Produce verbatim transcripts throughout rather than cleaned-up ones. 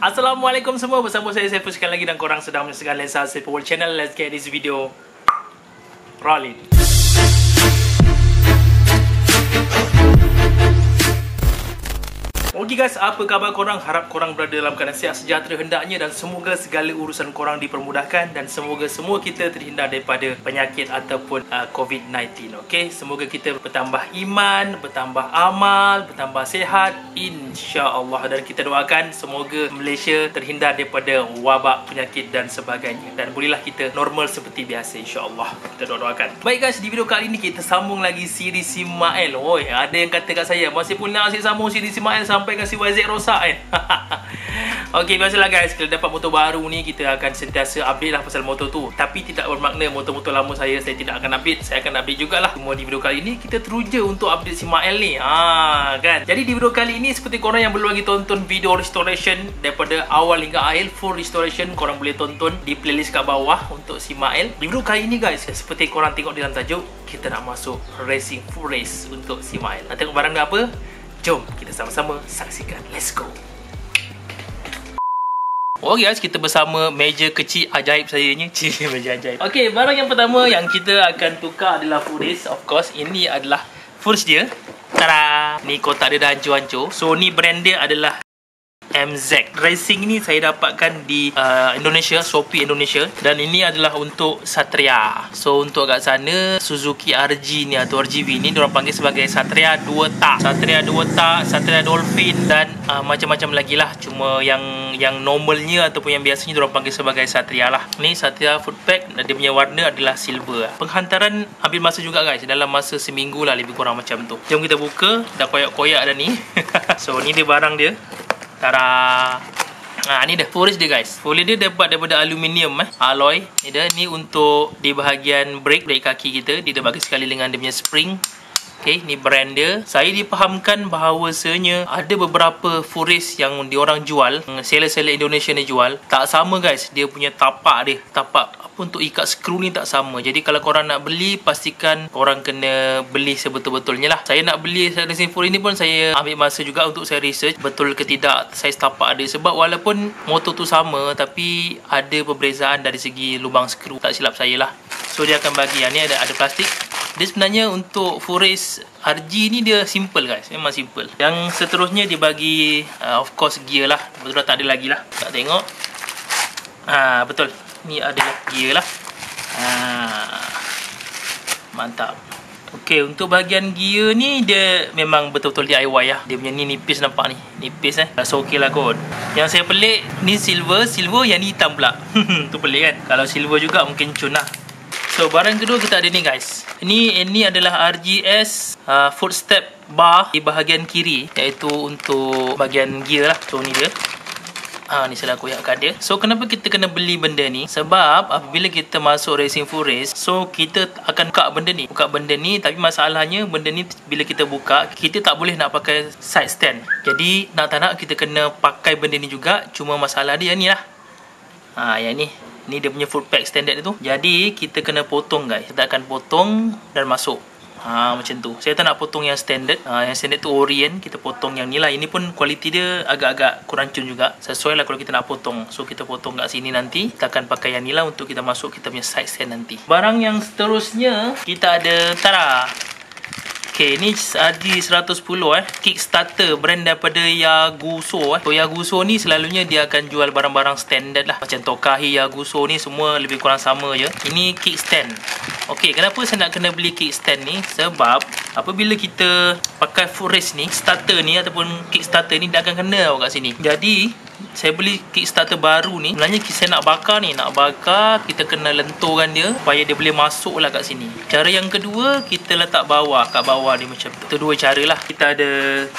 Assalamualaikum semua, bersama saya Seepol sekali lagi dan korang sedang menyaksikan Seepol World Channel. Let's get this video rolling. Oke guys, apa khabar korang? Harap korang berada dalam keadaan sihat sejahtera hendaknya dan semoga segala urusan korang dipermudahkan dan semoga semua kita terhindar daripada penyakit ataupun uh, COVID sembilan belas. Okey, semoga kita bertambah iman, bertambah amal, bertambah sihat insya-Allah, dan kita doakan semoga Malaysia terhindar daripada wabak penyakit dan sebagainya dan bolehlah kita normal seperti biasa insya-Allah. Kita doakan. Baik guys, di video kali ini kita sambung lagi siri Si Mael. Oi, ada yang kata kat saya, masih pun nak asyik sambung siri Si Mael sampai kasi Y Z rosak kan. Okey, biasalah guys, kalau dapat motor baru ni kita akan sentiasa update lah pasal motor tu. Tapi tidak bermakna motor-motor lama saya saya tidak akan update. Saya akan update jugalah. Cuma di video kali ini kita teruja untuk update Si Mael ni. Ha kan. Jadi di video kali ini seperti korang yang belum lagi tonton video restoration daripada awal hingga akhir, full restoration korang boleh tonton di playlist kat bawah untuk Si Mael. Di video kali ini guys, seperti korang tengok dalam tajuk, kita nak masuk racing Furis untuk Si Mael. Nak tengok barang dia apa? Jom kita sama-sama saksikan. Let's go. Okey guys, kita bersama meja kecil ajaib saya ni. Cik, meja ajaib. Okey, barang yang pertama yang kita akan tukar adalah Furis. Of course, ini adalah Furis dia. Tada! Ni kotak dia dah hancur-hancur. So, ni brand dia adalah M Z Racing. Ni saya dapatkan di uh, Indonesia, Shopee Indonesia, dan ini adalah untuk Satria. So untuk kat sana Suzuki R G ni atau R G V ni diorang panggil sebagai Satria dua tak, Satria dua tak, Satria Dolphin dan uh, macam-macam lagi lah. Cuma yang yang normalnya ataupun yang biasanya diorang panggil sebagai Satria lah. Ni Satria Footpack, dia punya warna adalah silver. Penghantaran ambil masa juga guys, dalam masa seminggu lah lebih kurang macam tu. Jom kita buka, dah koyak-koyak dah ni. So ni dia barang dia. Tara. Ha, ni dah Furis dia guys. Furis dia dapat daripada aluminium eh. Alloy. Ni dah, ni untuk di bahagian brake, brake kaki kita. Dia dah bagi sekali dengan dia punya spring. Okey, ni brand dia. Saya dipahamkan bahawasanya ada beberapa Furis yang diorang jual, seller-seller Indonesia ni jual. Tak sama guys, dia punya tapak dia. Tapak apa untuk ikat skru ni tak sama. Jadi kalau korang nak beli, pastikan korang kena beli sebetul-betulnya lah. Saya nak beli racing Furis ni pun saya ambil masa juga untuk saya research betul ke tidak saiz tapak dia. Sebab walaupun motor tu sama, tapi ada perbezaan dari segi lubang skru. Tak silap saya lah. So dia akan bagi yang ni ada, ada plastik. Dia sebenarnya untuk Furis R G ni dia simple guys. Memang simple. Yang seterusnya dia bagi uh, of course gear lah. Betul tak ada lagi lah. Tak tengok. Ha, betul. Ni adalah gear lah. Ha, mantap. Okey, untuk bahagian gear ni dia memang betul-betul D I Y lah. Dia punya ni nipis nampak ni. Nipis eh. So okey lah kot. Yang saya pelik ni silver. Silver yang ni hitam pula. Tu pelik kan. Kalau silver juga mungkin cun lah. So barang kedua kita ada ni guys. Ini ini adalah R G S uh, footstep bar di bahagian kiri, iaitu untuk bahagian gear lah. So ni dia. Ha, ni saya dah koyakkan dia. So kenapa kita kena beli benda ni? Sebab apabila kita masuk racing Furis, so kita akan buka benda ni. Buka benda ni, tapi masalahnya benda ni bila kita buka, kita tak boleh nak pakai side stand. Jadi nak tak nak kita kena pakai benda ni juga. Cuma masalah dia ni lah. Ha, yang ni. Ni dia punya footpack standard dia tu. Jadi kita kena potong guys. Kita akan potong dan masuk. Ha, macam tu. Saya tak nak potong yang standard. Ha, yang standard tu orient. Kita potong yang ni lah. Ini pun kualiti dia agak-agak kurang cun juga. Sesuai lah kalau kita nak potong. So kita potong kat sini nanti. Kita akan pakai yang ni lah untuk kita masuk kita punya side stand nanti. Barang yang seterusnya kita ada. Tara. Okay, ni R G seratus sepuluh eh. Kickstarter, brand daripada Yaguso eh. So Yaguso ni selalunya dia akan jual barang-barang standard lah. Macam Tokahi, Yaguso ni semua lebih kurang sama je. Ini kickstand. Okey, kenapa saya nak kena beli kickstand ni? Sebab apabila kita pakai Furis ni, starter ni ataupun kickstarter ni dia akan kena tau kat sini. Jadi saya beli kickstarter baru ni. Sebenarnya saya nak bakar ni. Nak bakar, kita kena lenturkan dia supaya dia boleh masuk lah kat sini. Cara yang kedua, kita letak bawah. Kat bawah dia macam tu. Itu dua cara lah. Kita ada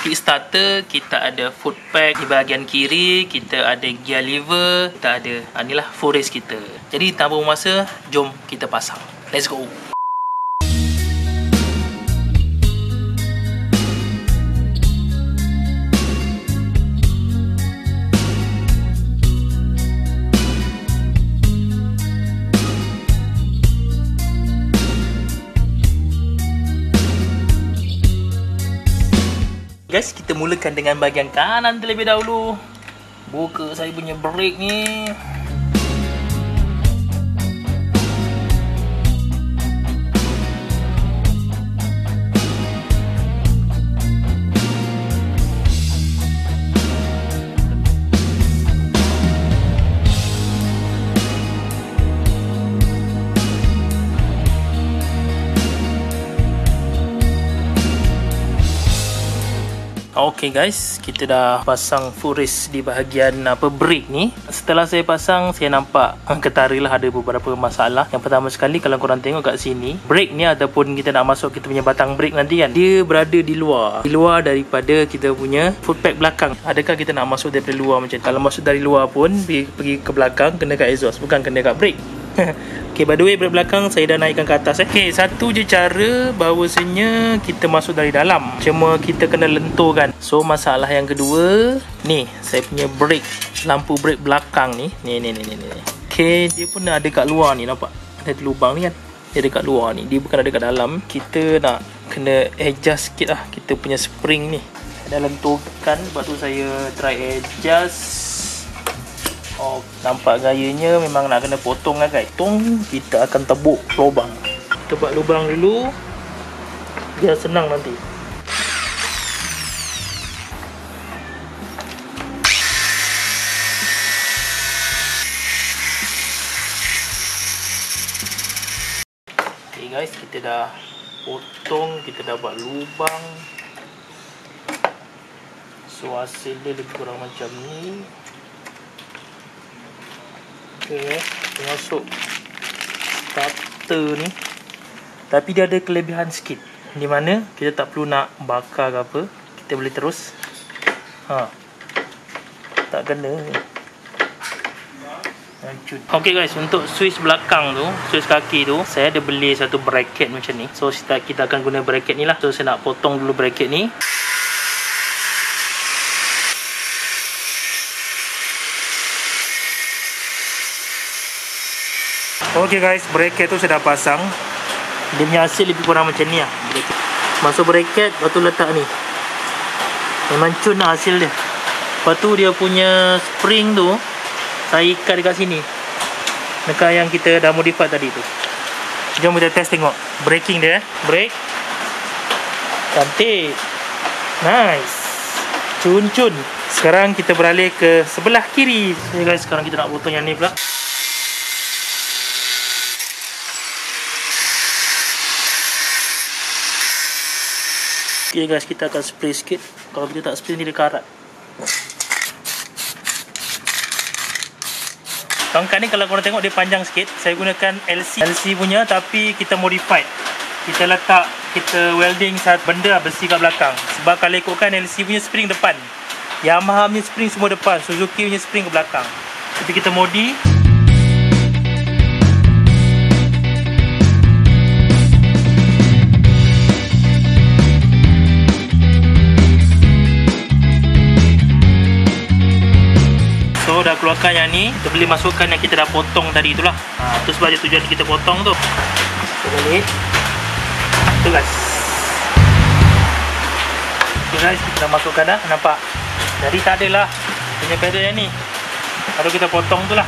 kickstarter, kita ada footpack di bahagian kiri, kita ada gear lever, kita ada ha, ni lah Furis kita. Jadi tanpa masa, jom kita pasang. Let's go. Guys, kita mulakan dengan bahagian kanan terlebih dahulu. Buka saya punya brake nih. Oke okay guys, kita dah pasang Furis di bahagian apa brake ni. Setelah saya pasang, saya nampak ketari lah ada beberapa masalah. Yang pertama sekali, kalau korang tengok kat sini, brake ni ataupun kita nak masuk kita punya batang brake nanti kan, dia berada di luar. Di luar daripada kita punya footpack belakang. Adakah kita nak masuk daripada luar macam ni? Kalau masuk dari luar pun, pergi ke belakang, kena kat exhaust, bukan kena kat brake. Okay, by the way, brake belakang saya dah naikkan ke atas eh. Okay, satu je cara bahawasanya kita masuk dari dalam, cuma kita kena lenturkan. So, masalah yang kedua ni, saya punya brake, lampu brake belakang ni. Ni ni ni ni ni. Okay, dia pun ada kat luar ni, nampak? Ada lubang ni kan? Dia ada kat luar ni, dia bukan ada kat dalam. Kita nak kena adjust sikit lah kita punya spring ni. Saya dah lenturkan, sebab tu saya try adjust. Oh, nampak gayanya memang nak kena potong lah guys. Potong, kita akan tebuk lubang. Tebak lubang dulu, biar senang nanti. Okay guys, kita dah potong, kita dah buat lubang. So hasil dia lebih kurang macam ni. Okay, kita masuk starter ni, tapi dia ada kelebihan sikit di mana kita tak perlu nak bakar ke apa, kita boleh terus ha, tak kena hancur. Okay guys, untuk switch belakang tu, switch kaki tu, saya ada beli satu bracket macam ni. So kita akan guna bracket ni lah. So saya nak potong dulu bracket ni. Okay guys, bracket tu saya dah pasang. Dia punya hasil lebih kurang macam ni lah. Masuk bracket, lepas tu letak ni. Memang cun lah hasil dia. Lepas tu dia punya spring tu saya ikat dekat sini, dekat yang kita dah modify tadi tu. Jom kita test tengok braking dia eh. Brake cantik, nice, cun-cun. Sekarang kita beralih ke sebelah kiri. Okay guys, sekarang kita nak potong yang ni pula. Okay guys, kita akan spray sikit. Kalau kita tak spray ni dia karat. Tongkat ni kalau korang tengok dia panjang sikit. Saya gunakan L C L C punya, tapi kita modified. Kita letak, kita welding satu benda besi kat belakang. Sebab kalau ikutkan L C punya spring depan, Yamaha punya spring semua depan, Suzuki punya spring ke belakang. Tapi kita modi. Dah keluarkan yang ni, kita boleh masukkan yang kita dah potong tadi itulah. Ha, tu sebab dia tujuan kita potong tu. Kita balik. Tu guys. Okay guys, kita dah masukkan dah. Nampak? Jadi tak adalah punya pedal yang ni. Kalau kita potong tu lah.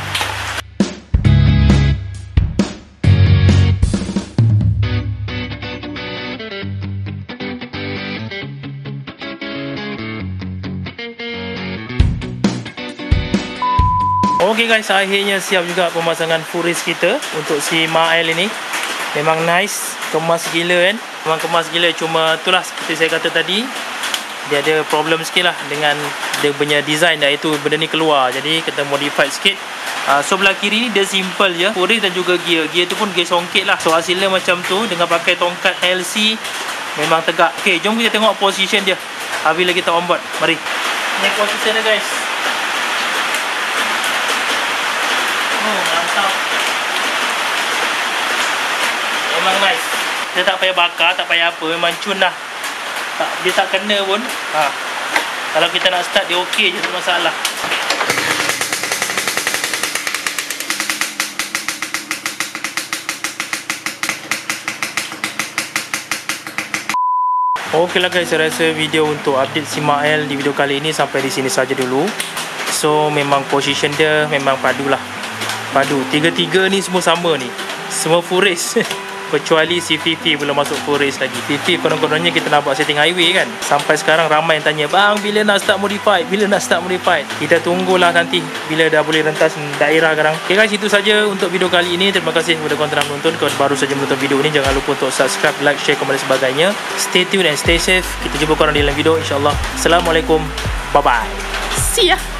Okay guys, akhirnya siap juga pemasangan Furis kita untuk si Mael ini. Memang nice, kemas gila kan. Memang kemas gila, cuma itulah seperti saya kata tadi, dia ada problem sikit lah dengan dia punya design, iaitu benda ni keluar. Jadi kita modified sikit. Uh, so belah kiri ni dia simple je, Furis dan juga gear. Gear tu pun gear songket lah. So hasilnya macam tu dengan pakai tongkat L C, memang tegak. Okay, jom kita tengok position dia bila kita on board. Mari. Ini position dia guys. Memang nice. Dia tak payah bakar, tak payah apa, memang cun lah. Tak, dia tak kena pun ha. Kalau kita nak start, dia ok je, tak masalah. Oke lah guys, saya rasa video untuk update Si Mael di video kali ini sampai di sini saja dulu. So memang position dia memang padu lah. Padu, tiga-tiga ni semua sama ni. Semua Furis kecuali si Fifi belum masuk Furis lagi. Fifi konon-kononnya kita nak buat setting highway kan. Sampai sekarang ramai yang tanya, bang bila nak start modified? Bila nak start modified? Kita tunggulah nanti bila dah boleh rentas daerah sekarang. Okay guys, itu saja untuk video kali ini. Terima kasih kepada korang telah menonton. Kalau baru saja menonton video ini, jangan lupa untuk subscribe, like, share, komen dan sebagainya. Stay tuned and stay safe. Kita jumpa korang di dalam video, insyaAllah. Assalamualaikum. Bye-bye. See ya.